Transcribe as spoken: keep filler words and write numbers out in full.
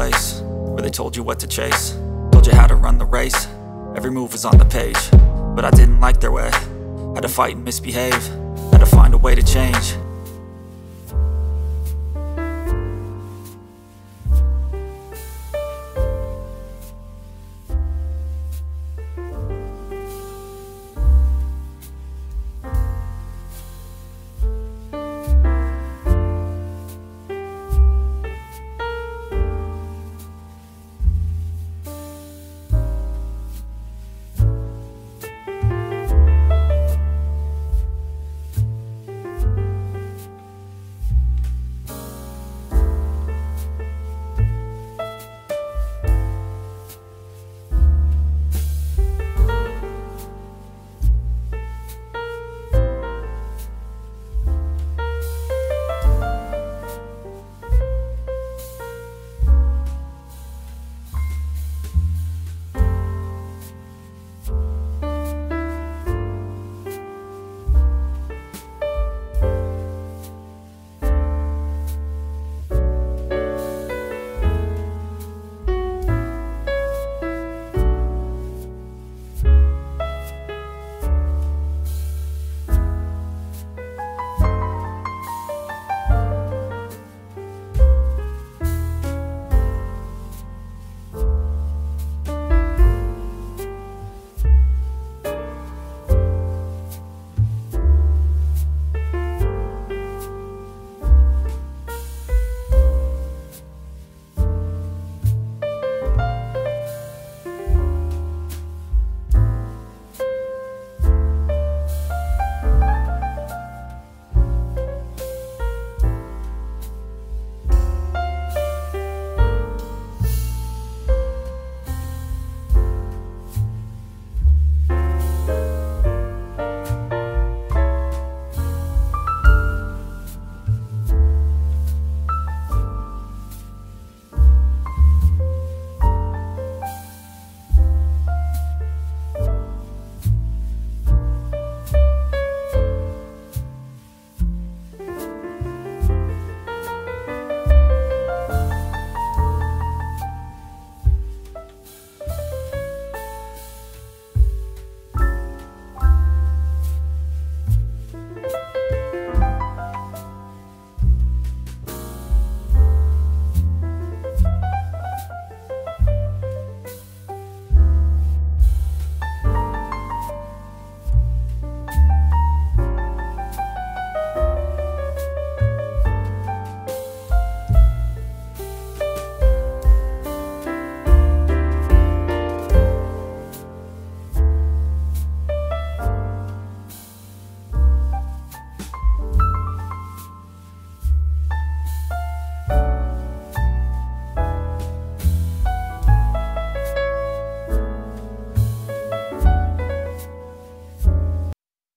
place where they told you what to chase, told you how to run the race. Every move was on the page, but I didn't like their way. Had to fight and misbehave, had to find a way to change.